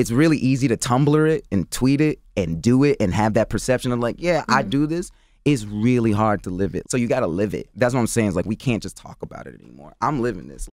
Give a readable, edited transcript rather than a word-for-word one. it's really easy to Tumblr it and tweet it and do it and have that perception of like, yeah, I do this. It's really hard to live it. So you got to live it. That's what I'm saying. It's like we can't just talk about it anymore. I'm living this.